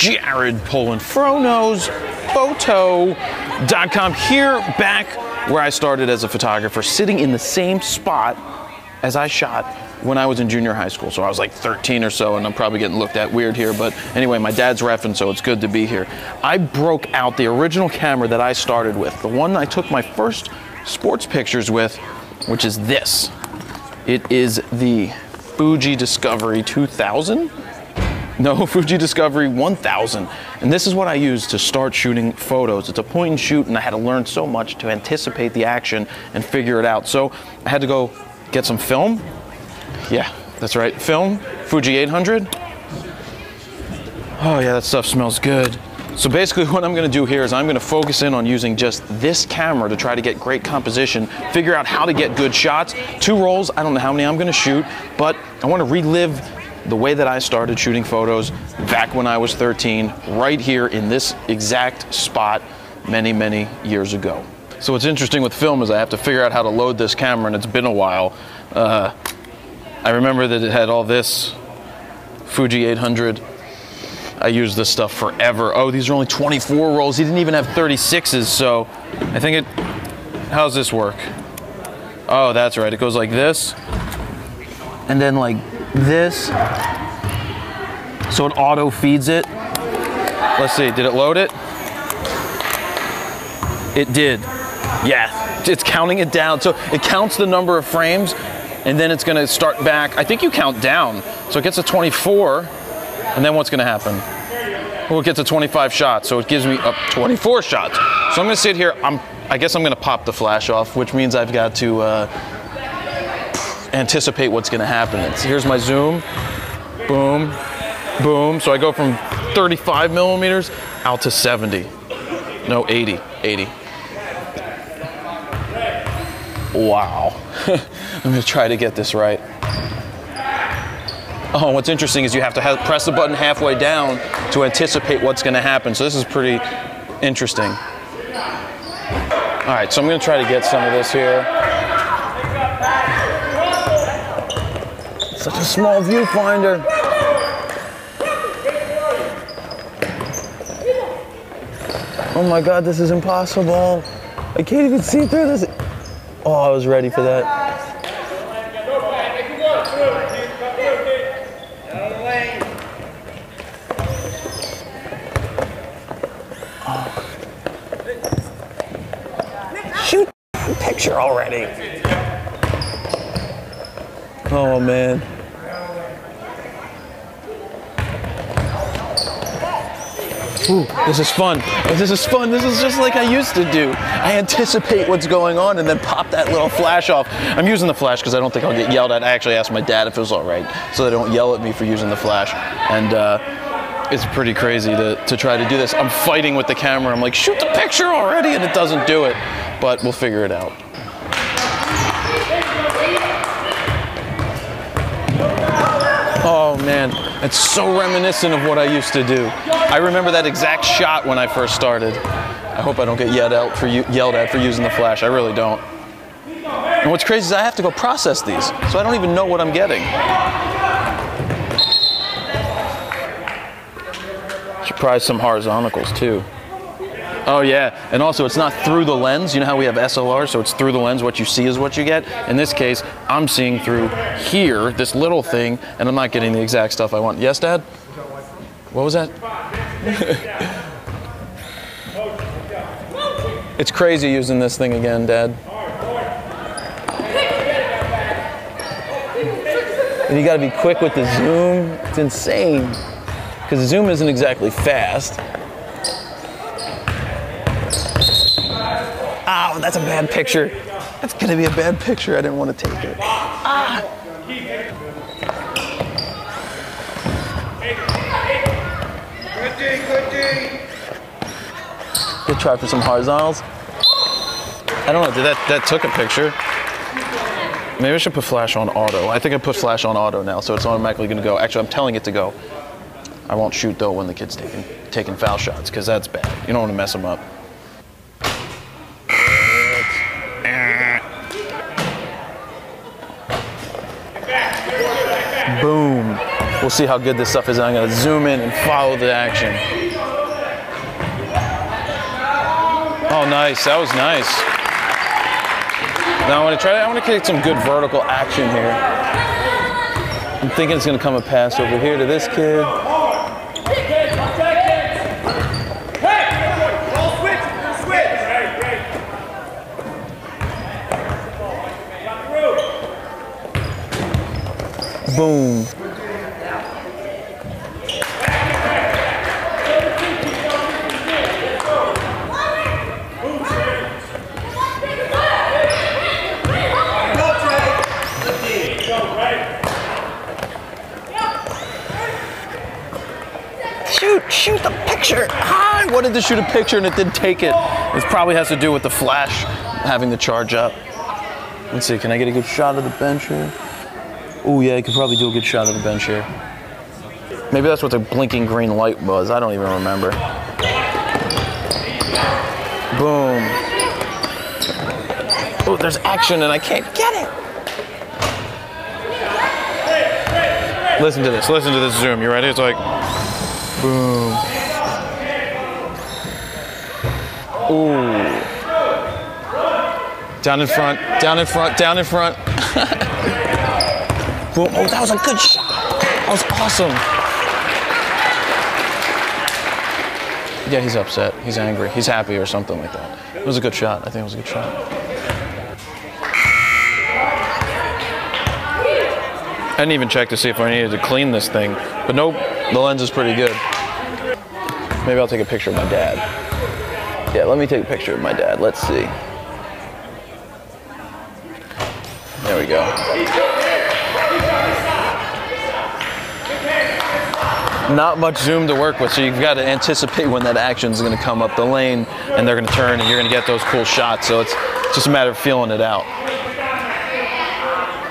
Jared Polin, Froknowsphoto.com, here back where I started as a photographer, sitting in the same spot as I shot when I was in junior high school. So I was like 13 or so, and I'm probably getting looked at weird here, but anyway, my dad's reffing, so it's good to be here. I broke out the original camera that I started with, the one I took my first sports pictures with, which is this. It is the Fuji Discovery 2000? No, Fuji Discovery 1000. And this is what I used to start shooting photos. It's a point and shoot, and I had to learn so much to anticipate the action and figure it out. So I had to go get some film. Yeah, that's right, film, Fuji 800. Oh yeah, that stuff smells good. So basically what I'm gonna do here is I'm gonna focus in on using just this camera to try to get great composition, figure out how to get good shots, 2 rolls, I don't know how many I'm gonna shoot, but I wanna relive the way that I started shooting photos back when I was 13, right here in this exact spot many, many years ago. So what's interesting with film is I have to figure out how to load this camera, and it's been a while. I remember that it had all this, Fuji 800. I used this stuff forever. Oh, these are only 24 rolls. He didn't even have 36s, so I think it, how's this work? Oh, that's right, it goes like this, and then like this. So it auto feeds it. Let's see, did it load it? It did, yeah. It's counting it down, so it counts the number of frames, and then it's gonna start back. I think you count down. So it gets to 24, and then what's gonna happen? Well, it gets to 25 shots, so it gives me up 24 shots. So I'm gonna sit here, I guess I'm gonna pop the flash off, which means I've got to anticipate what's gonna happen. It's, here's my zoom, boom, boom. So I go from 35 millimeters out to 70. No, 80, 80. Wow. I'm gonna try to get this right. Oh, what's interesting is you have to press the button halfway down to anticipate what's gonna happen. So this is pretty interesting. All right, so I'm gonna try to get some of this here. Such a small viewfinder. Oh my God, this is impossible. I can't even see through this. Oh, I was ready for that. Oh. Shoot the picture already. Oh, man. Ooh, this is fun. This is fun. This is just like I used to do. I anticipate what's going on and then pop that little flash off. I'm using the flash because I don't think I'll get yelled at. I actually asked my dad if it was all right so they don't yell at me for using the flash. And it's pretty crazy to try to do this. I'm fighting with the camera. I'm like, shoot the picture already, and it doesn't do it. But we'll figure it out. Oh, man. It's so reminiscent of what I used to do. I remember that exact shot when I first started. I hope I don't get yelled at for using the flash. I really don't. And what's crazy is I have to go process these, so I don't even know what I'm getting. Should probably some horizontals too. Oh yeah, and also it's not through the lens. You know how we have SLR, so it's through the lens. What you see is what you get. In this case, I'm seeing through here, this little thing, and I'm not getting the exact stuff I want. Yes, Dad? What was that? It's crazy using this thing again, Dad. And you gotta be quick with the zoom. It's insane, because the zoom isn't exactly fast. Oh, that's a bad picture. That's gonna be a bad picture. I didn't want to take it. Ah. Good try for some horizontals. I don't know, did that took a picture. Maybe I should put flash on auto. I think I put flash on auto now, so it's automatically gonna go. Actually, I'm telling it to go. I won't shoot though when the kid's taking foul shots, because that's bad. You don't want to mess them up. Boom. We'll see how good this stuff is. I'm gonna zoom in and follow the action. Oh, nice, that was nice. Now I wanna create some good vertical action here. I'm thinking it's gonna come a pass over here to this kid. Boom. Shoot the picture. I wanted to shoot a picture and it didn't take it. It probably has to do with the flash having the charge up. Let's see, can I get a good shot of the bench here? Oh yeah, I could probably do a good shot of the bench here. Maybe that's what the blinking green light was. I don't even remember. Boom. Oh, there's action and I can't get it. Listen to this zoom. You ready? It's like, boom. Ooh. Down in front, down in front, down in front. Boom. Oh, that was a good shot. That was awesome. Yeah, he's upset. He's angry. He's happy or something like that. It was a good shot. I think it was a good shot. I didn't even check to see if I needed to clean this thing, but nope, the lens is pretty good. Maybe I'll take a picture of my dad. Yeah, let me take a picture of my dad. Let's see. There we go. Not much zoom to work with, so you've got to anticipate when that action's going to come up the lane and they're going to turn and you're going to get those cool shots, so it's just a matter of feeling it out.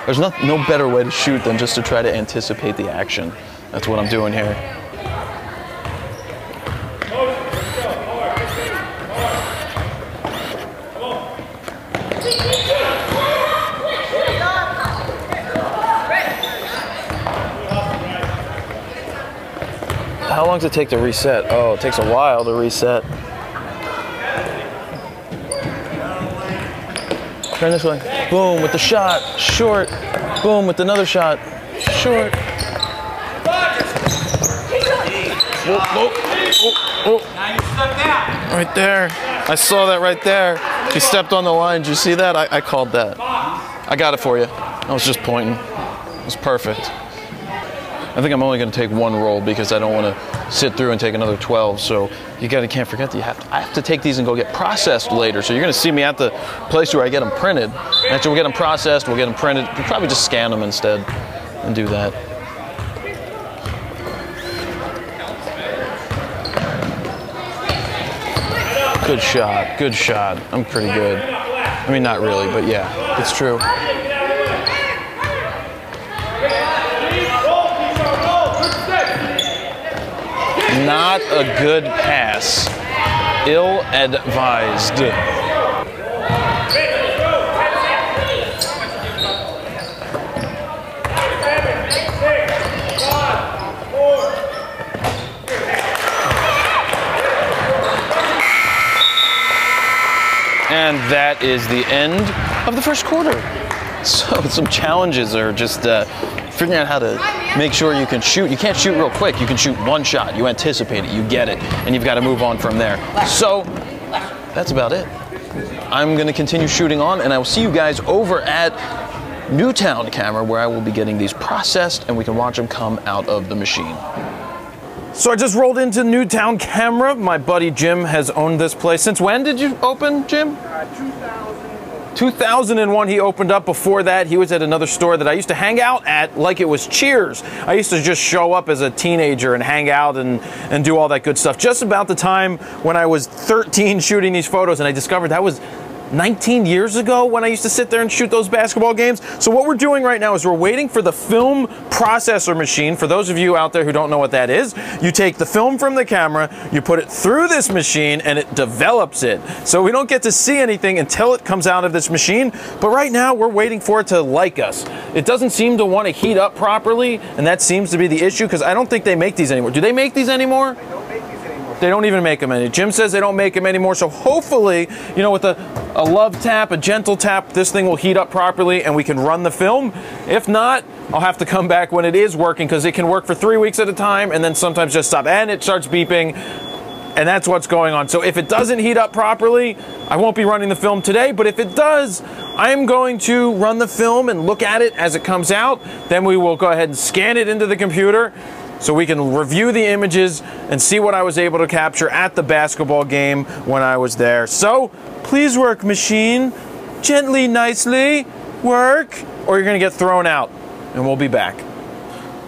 There's no better way to shoot than just to try to anticipate the action. That's what I'm doing here. How long does it take to reset? Oh, it takes a while to reset. Turn this way. Boom, with the shot. Short. Boom, with another shot. Short. Oh, oh, oh. Right there. I saw that right there. He stepped on the line. Did you see that? I called that. I got it for you. I was just pointing. It was perfect. I think I'm only going to take one roll because I don't want to sit through and take another 12. So you gotta can't forget that I have to take these and go get processed later. So you're going to see me at the place where I get them printed. Actually, we'll get them processed. We'll get them printed. We'll probably just scan them instead and do that. Good shot. Good shot. I'm pretty good. I mean, not really, but yeah, it's true. Not a good pass. Ill-advised. And that is the end of the first quarter. So some challenges are just figuring out how to make sure you can shoot. You can't shoot real quick. You can shoot one shot. You anticipate it. You get it. And you've got to move on from there. So that's about it. I'm going to continue shooting on, and I will see you guys over at Newtown Camera, where I will be getting these processed, and we can watch them come out of the machine. So I just rolled into Newtown Camera. My buddy Jim has owned this place. Since when did you open, Jim? 2001 he opened up. Before that, he was at another store that I used to hang out at like it was Cheers. I used to just show up as a teenager and hang out and do all that good stuff. Just about the time when I was 13 shooting these photos, and I discovered that was 19 years ago when I used to sit there and shoot those basketball games. So what we're doing right now is we're waiting for the film processor machine. For those of you out there who don't know what that is, you take the film from the camera, you put it through this machine, and it develops it. So we don't get to see anything until it comes out of this machine. But right now we're waiting for it to like us. It doesn't seem to want to heat up properly, and that seems to be the issue because I don't think they make these anymore. Do they make these anymore? They don't make these anymore. They don't even make them anymore. Jim says they don't make them anymore. So hopefully, you know, with a love tap, a gentle tap, this thing will heat up properly and we can run the film. If not, I'll have to come back when it is working because it can work for 3 weeks at a time and then sometimes just stop. And it starts beeping. And that's what's going on. So if it doesn't heat up properly, I won't be running the film today, but if it does, I'm going to run the film and look at it as it comes out. Then we will go ahead and scan it into the computer so we can review the images and see what I was able to capture at the basketball game when I was there. So please work, machine. Gently, nicely, work, or you're gonna get thrown out. And we'll be back.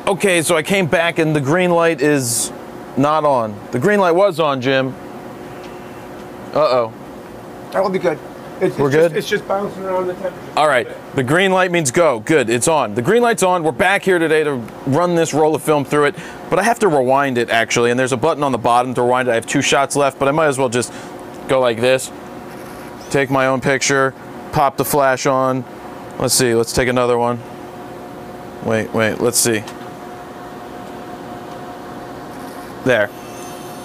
Okay, so I came back and the green light is not on. The green light was on, Jim. Uh-oh. That will be good. We're good? It's just bouncing around the temperature. All right. The green light means go. Good. It's on. The green light's on. We're back here today to run this roll of film through it, but I have to rewind it, actually, and there's a button on the bottom to rewind it. I have 2 shots left, but I might as well just go like this. Take my own picture. Pop the flash on. Let's see. Let's take another one. Wait. Let's see. There.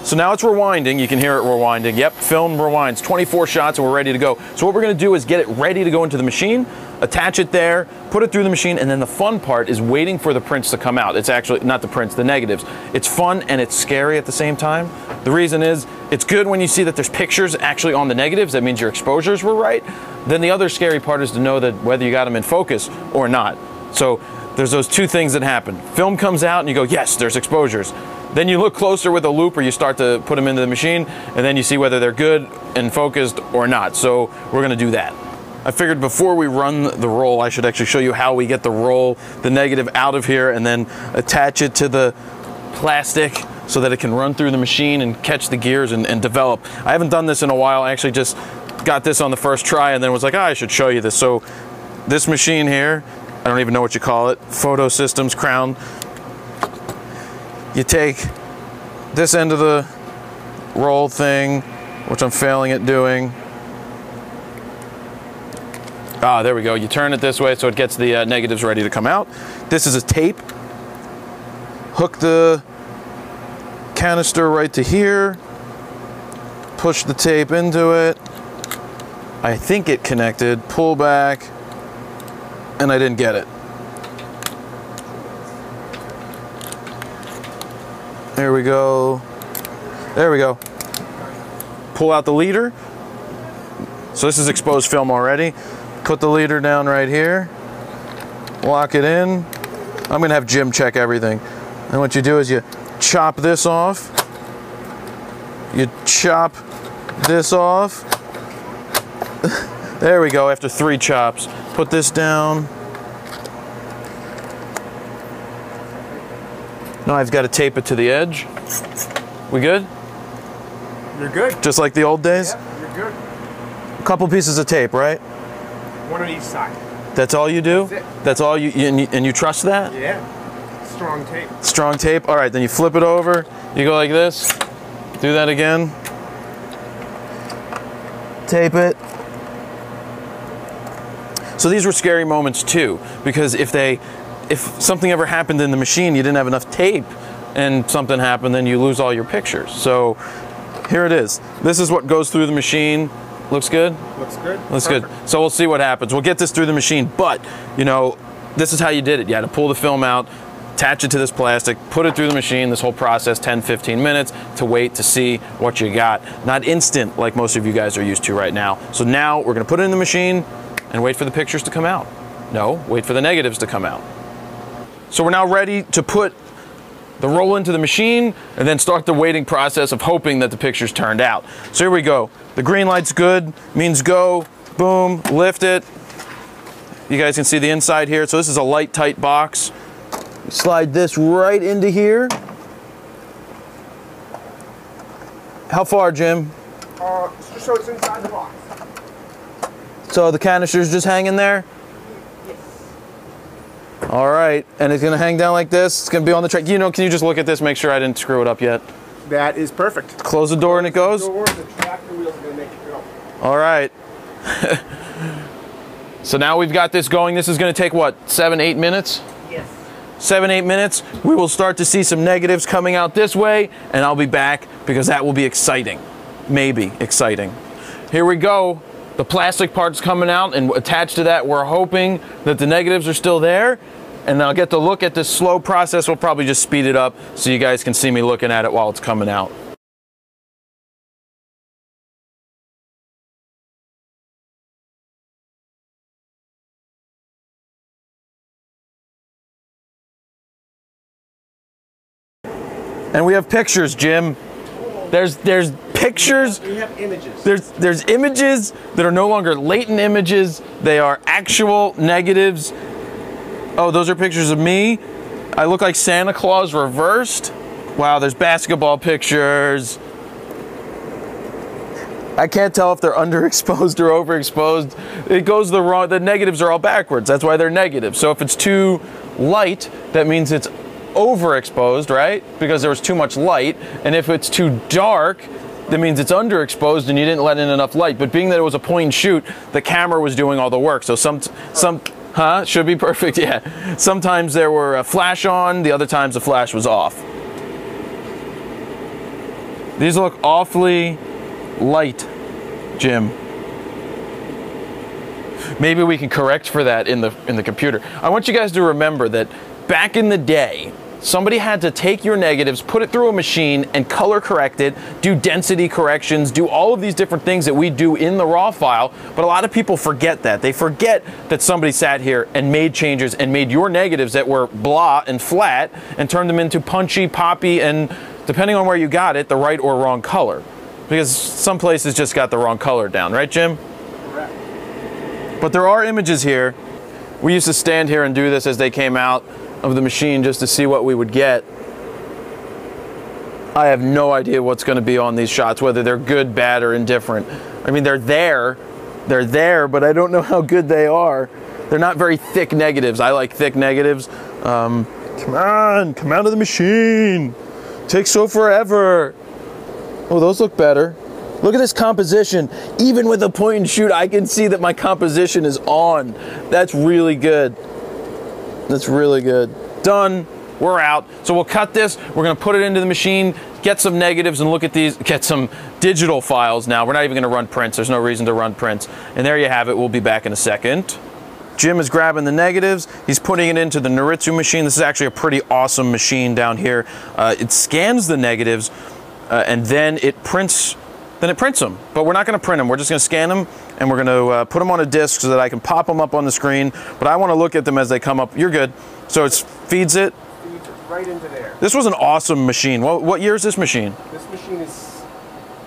So now it's rewinding. You can hear it rewinding. Yep, film rewinds. 24 shots and we're ready to go. So what we're going to do is get it ready to go into the machine, attach it there, put it through the machine, and then the fun part is waiting for the prints to come out. It's actually, not the prints, the negatives. It's fun and it's scary at the same time. The reason is, it's good when you see that there's pictures actually on the negatives. That means your exposures were right. Then the other scary part is to know that whether you got them in focus or not. So there's those 2 things that happen. Film comes out and you go, yes, there's exposures. Then you look closer with a loop or you start to put them into the machine and then you see whether they're good and focused or not. So we're going to do that. I figured before we run the roll, I should actually show you how we get the roll, the negative out of here and then attach it to the plastic so that it can run through the machine and catch the gears and develop. I haven't done this in a while. I actually just got this on the first try and then was like, oh, I should show you this. So this machine here, I don't even know what you call it, photo systems crown. You take this end of the roll thing, which I'm failing at doing. Ah, there we go. You turn it this way so it gets the negatives ready to come out. This is a tape. Hook the canister right to here. Push the tape into it. I think it connected. Pull back. And I didn't get it. There we go. There we go. Pull out the leader. So this is exposed film already. Put the leader down right here. Lock it in. I'm gonna have Jim check everything. And what you do is you chop this off. You chop this off. There we go, after 3 chops. Put this down. Now I've got to tape it to the edge. We good? You're good. Just like the old days? Yeah, you're good. A couple pieces of tape, right? 1 on each side. That's all you do? That's it. That's all you trust that? Yeah. Strong tape. Strong tape. All right, then you flip it over. You go like this. Do that again. Tape it. So these were scary moments too, because if something ever happened in the machine, you didn't have enough tape and something happened, then you lose all your pictures. So here it is. This is what goes through the machine. Looks good? Looks good. Looks perfect. Good. So we'll see what happens. We'll get this through the machine, but you know, this is how you did it. You had to pull the film out, attach it to this plastic, put it through the machine, this whole process, 10, 15 minutes to wait to see what you got. Not instant like most of you guys are used to right now. So now we're gonna put it in the machine and wait for the pictures to come out. No, wait for the negatives to come out. So we're now ready to put the roll into the machine and then start the waiting process of hoping that the picture's turned out. So here we go. The green light's good, means go, boom, lift it. You guys can see the inside here. So this is a light, tight box. Slide this right into here. How far, Jim? So it's inside the box. So the canister's just hanging there? Yes. All right, and it's gonna hang down like this. It's gonna be on the track. You know, can you just look at this, make sure I didn't screw it up yet? That is perfect. Close the door and it goes? The door, the tractor wheels are gonna make it go. All right. So now we've got this going. This is gonna take what, 7, 8 minutes? Yes. 7, 8 minutes. We will start to see some negatives coming out this way, and I'll be back because that will be exciting. Maybe exciting. Here we go. The plastic part's coming out, and attached to that, we're hoping that the negatives are still there, and I'll get to look at this slow process. We'll probably just speed it up so you guys can see me looking at it while it's coming out. And we have pictures, Jim. There's pictures. We have images. There's images that are no longer latent images. They are actual negatives. Oh, those are pictures of me. I look like Santa Claus reversed. Wow, there's basketball pictures. I can't tell if they're underexposed or overexposed. It goes the wrong, the negatives are all backwards. That's why they're negative. So if it's too light, that means it's overexposed, right? Because there was too much light. And if it's too dark, that means it's underexposed and you didn't let in enough light. But being that it was a point and shoot, the camera was doing all the work. So should be perfect, yeah. Sometimes there were a flash on, the other times the flash was off. These look awfully light, Jim. Maybe we can correct for that in the computer. I want you guys to remember that back in the day, somebody had to take your negatives, put it through a machine, and color correct it, do density corrections, do all of these different things that we do in the raw file, but a lot of people forget that. They forget that somebody sat here and made changes and made your negatives that were blah and flat and turned them into punchy, poppy, and depending on where you got it, the right or wrong color. Because some places just got the wrong color down, right, Jim? Correct. But there are images here. We used to stand here and do this as they came out of the machine just to see what we would get. I have no idea what's going to be on these shots, whether they're good, bad, or indifferent. I mean, they're there, but I don't know how good they are. They're not very thick negatives. I like thick negatives. Come on, come out of the machine. It takes so forever. Oh, those look better. Look at this composition. Even with a point and shoot, I can see that my composition is on. That's really good. That's really good. Done. We're out. So we'll cut this. We're going to put it into the machine, get some negatives, and look at these. Get some digital files now. We're not even going to run prints. There's no reason to run prints. And there you have it. We'll be back in a second. Jim is grabbing the negatives. He's putting it into the Noritsu machine. This is actually a pretty awesome machine down here. It scans the negatives, and then it prints them. But we're not going to print them. We're just going to scan them, and we're going to put them on a disk so that I can pop them up on the screen. But I want to look at them as they come up. You're good. So it feeds it. Feeds it right into there. This was an awesome machine. What year is this machine? This machine is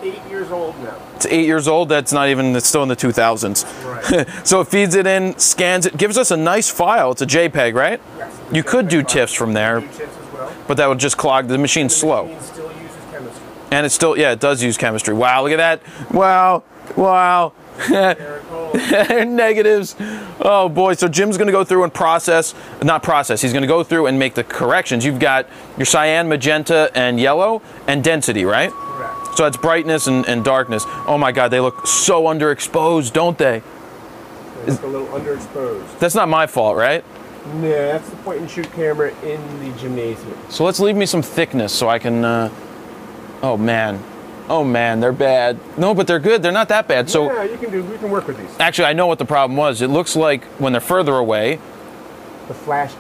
8 years old now. It's 8 years old. That's not even, it's still in the 2000s. Right. So it feeds it in, scans it, gives us a nice file. It's a JPEG, right? Yes. You could do TIFFs from there. You can do TIFFs as well. But that would just clog, the machine's slow. The machine still uses chemistry. And it still, yeah, it does use chemistry. Wow, look at that. Wow, wow. Negatives. Oh boy, so Jim's going to go through and he's going to go through and make the corrections. You've got your cyan, magenta, and yellow, and density, right? Correct. So that's brightness and darkness. Oh my God, they look so underexposed, don't they? They look a little underexposed. That's not my fault, right? No, that's the point and shoot camera in the gymnasium. So let's leave me some thickness so I can, oh man. Oh man, they're bad. No, but they're good. They're not that bad. So yeah, we can work with these. Actually, I know what the problem was. It looks like when they're further away, the flash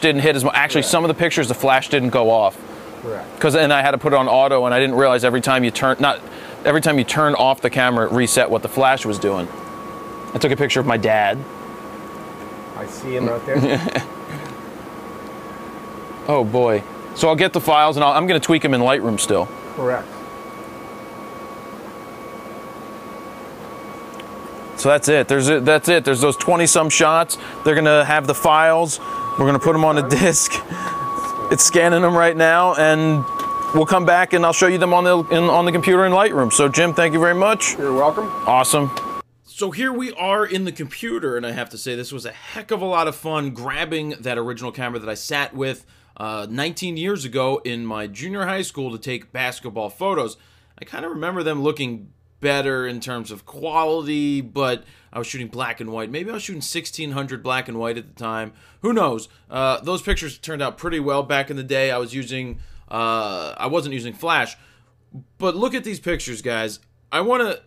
didn't hit as much. Actually, correct. Some of the pictures, the flash didn't go off. Correct. Because then I had to put it on auto, and I didn't realize every time you turn off the camera, it reset what the flash was doing. I took a picture of my dad. I see him out there. Oh boy. So I'll get the files, and I'm going to tweak them in Lightroom still. Correct. So that's it. There's those 20-some shots. They're gonna have the files. We're gonna put them on a disk. It's scanning them right now, and we'll come back and I'll show you them on the computer in Lightroom. So Jim, thank you very much. You're welcome. Awesome. So here we are in the computer, and I have to say this was a heck of a lot of fun grabbing that original camera that I sat with 19 years ago in my junior high school to take basketball photos. I kind of remember them looking better in terms of quality, but I was shooting black and white. Maybe I was shooting 1600 black and white at the time. Who knows? Those pictures turned out pretty well back in the day. I was using, I wasn't using flash. But look at these pictures, guys. I want to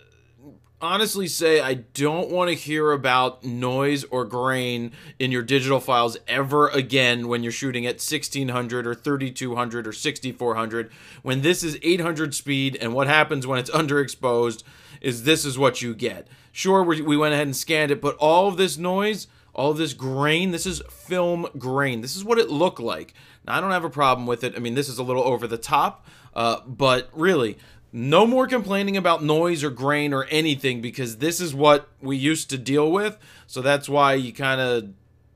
honestly say I don't want to hear about noise or grain in your digital files ever again when you're shooting at 1600 or 3200 or 6400, when this is 800 speed, and what happens when it's underexposed is this is what you get. Sure, we went ahead and scanned it, but all of this noise, all of this grain, this is film grain. This is what it looked like. Now, I don't have a problem with it. I mean, this is a little over the top, but really, no more complaining about noise or grain or anything, because this is what we used to deal with. So that's why you kind of,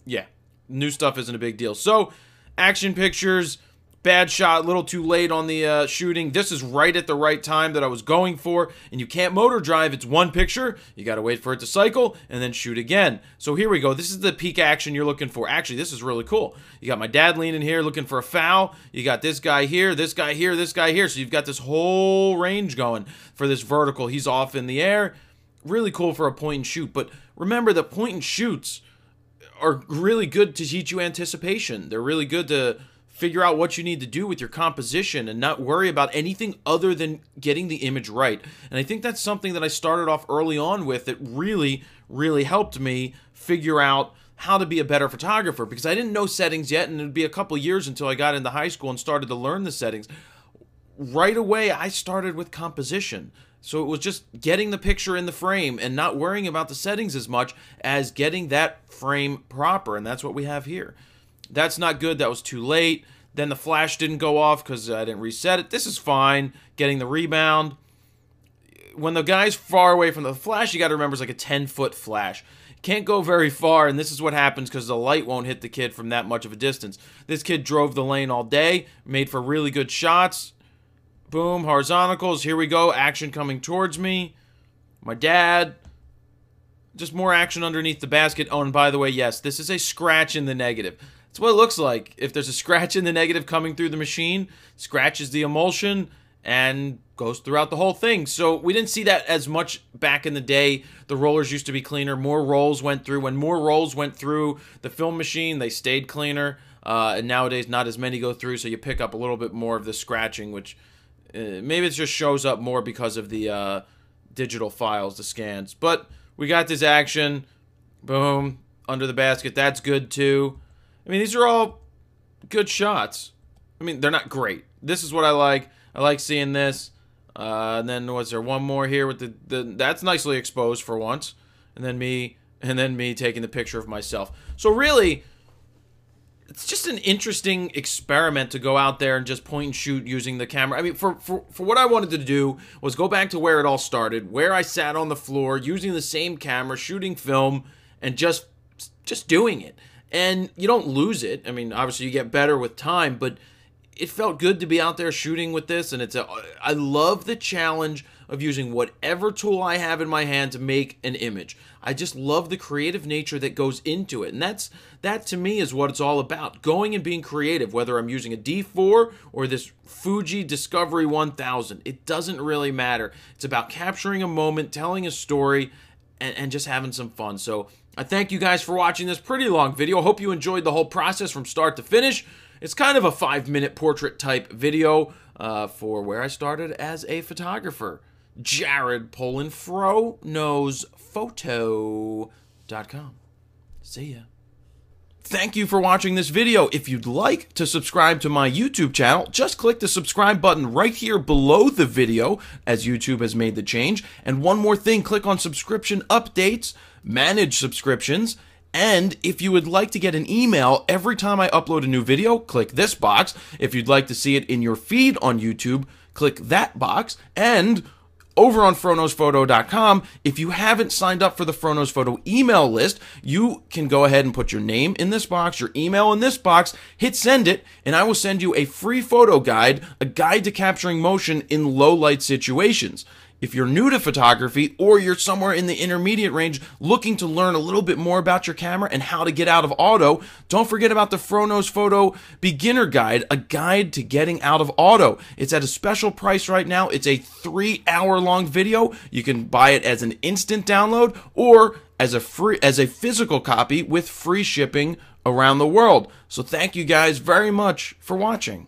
yeah, new stuff isn't a big deal. So action pictures, bad shot, a little too late on the shooting. This is right at the right time that I was going for, and you can't motor drive. It's one picture. You got to wait for it to cycle and then shoot again. So here we go. This is the peak action you're looking for. Actually, this is really cool. You got my dad leaning here looking for a foul. You got this guy here, this guy here, this guy here. So you've got this whole range going for this vertical. He's off in the air. Really cool for a point and shoot. But remember, the point and shoots are really good to teach you anticipation. They're really good to figure out what you need to do with your composition and not worry about anything other than getting the image right. And I think that's something that I started off early on with that really, really helped me figure out how to be a better photographer, because I didn't know settings yet, and it would be a couple years until I got into high school and started to learn the settings. Right away, I started with composition. So it was just getting the picture in the frame and not worrying about the settings as much as getting that frame proper, and that's what we have here. That's not good. That was too late. Then the flash didn't go off because I didn't reset it. This is fine. Getting the rebound. When the guy's far away from the flash, you got to remember it's like a 10-foot flash. Can't go very far, and this is what happens because the light won't hit the kid from that much of a distance. This kid drove the lane all day, made for really good shots. Boom, horizontals. Here we go. Action coming towards me. My dad. Just more action underneath the basket. Oh, and by the way, yes, this is a scratch in the negative. That's what it looks like. If there's a scratch in the negative coming through the machine, scratches the emulsion and goes throughout the whole thing. So we didn't see that as much back in the day. The rollers used to be cleaner. More rolls went through. When more rolls went through the film machine, they stayed cleaner. And nowadays, not as many go through, so you pick up a little bit more of the scratching, which maybe it just shows up more because of the digital files, the scans. But we got this action. Boom. Under the basket. That's good, too. I mean, these are all good shots. I mean, they're not great. This is what I like. I like seeing this. And then was there one more here with the that's nicely exposed for once. And then me taking the picture of myself. So really, it's just an interesting experiment to go out there and just point and shoot using the camera. I mean, for what I wanted to do was go back to where it all started, where I sat on the floor using the same camera, shooting film, and just doing it. And you don't lose it. I mean, obviously you get better with time, but it felt good to be out there shooting with this. And I love the challenge of using whatever tool I have in my hand to make an image. I just love the creative nature that goes into it. And that to me is what it's all about, going and being creative, whether I'm using a D4 or this Fuji Discovery 1000. It doesn't really matter. It's about capturing a moment, telling a story, and just having some fun. So I thank you guys for watching this pretty long video. I hope you enjoyed the whole process from start to finish. It's kind of a 5-minute portrait type video for where I started as a photographer. Jared Polin, Froknowsphoto.com. See ya. Thank you for watching this video. If you'd like to subscribe to my YouTube channel, just click the subscribe button right here below the video, as YouTube has made the change. And one more thing, click on subscription updates, manage subscriptions, and if you would like to get an email every time I upload a new video, click this box. If you'd like to see it in your feed on YouTube, click that box. And over on Froknowsphoto.com, if you haven't signed up for the Froknowsphoto email list, you can go ahead and put your name in this box, your email in this box, hit send it, and I will send you a free photo guide, a guide to capturing motion in low light situations. If you're new to photography or you're somewhere in the intermediate range looking to learn a little bit more about your camera and how to get out of auto, don't forget about the Froknowsphoto Photo Beginner Guide, a guide to getting out of auto. It's at a special price right now. It's a 3-hour-long video. You can buy it as an instant download or as a physical copy with free shipping around the world. So thank you guys very much for watching.